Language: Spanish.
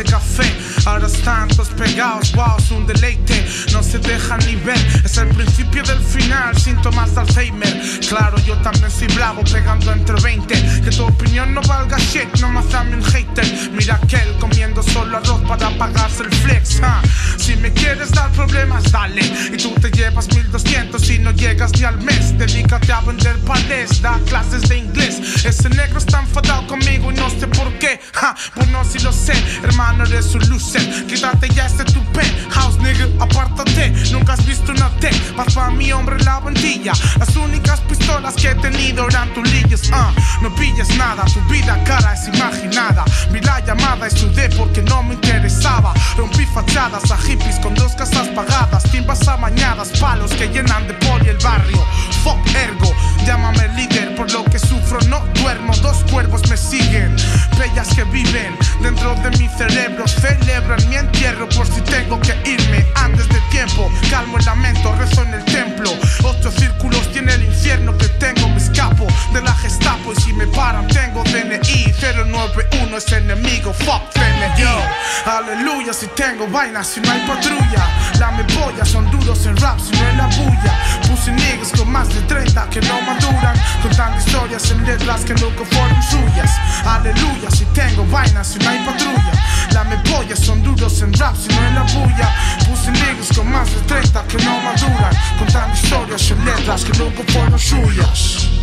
ese café. Ahora están todos pegados, wow, es un deleite. No se dejan ni ver, es el principio del final. Síntomas de Alzheimer. Claro, yo también soy blago, pegando entre 20. Que tu opinión no valga shit, nomás dame un hater. Mira aquel comiendo solo arroz para pagarse el flex, huh? Si me quieres dar problemas, dale. Y tú te llevas 1200 y no llegas ni al mes. Dedícate a vender palés, da clases de inglés. Ese negro está enfadado conmigo y no sé por qué, huh? Bueno, si lo sé, hermano, eres un loser. Quítate ya este tupé, house nigga, apártate. Nunca has visto una T, vas pa' mi hombre la bandilla. Las únicas pistolas que he tenido eran tulillas, no pillas nada, tu vida cara es imaginada. Vi la llamada, estudié porque no me interesaba. Rompí fachadas a hippies con dos casas pagadas, timbas amañadas, palos que llenan de poli el barrio. Fuck ergo, llámame líder, por lo que sufro no duermo. Dos cuervos me siguen, bellas que viven dentro de mi cerebro, celebran mi entierro por si tengo que irme antes de tiempo. Calmo el lamento, rezo en el templo. 8 círculos tiene el infierno que tengo, me escapo de la Gestapo y si me paran tengo DNI. 091 es enemigo, fuck DNI. Aleluya si tengo vainas, si no hay patrulla. Lame pollas, son duros en rap, si no en la bulla. Pussy niggas con más de 30 que no maduran, contando historias en letras que nunca fueron suyas. Aleluya si tengo vainas, si no hay patrulla. Lame pollas, son duros en rap, si no en la bulla. Pussy niggas con más de 30 que no maduran, contando historias en letras que nunca fueron suyas.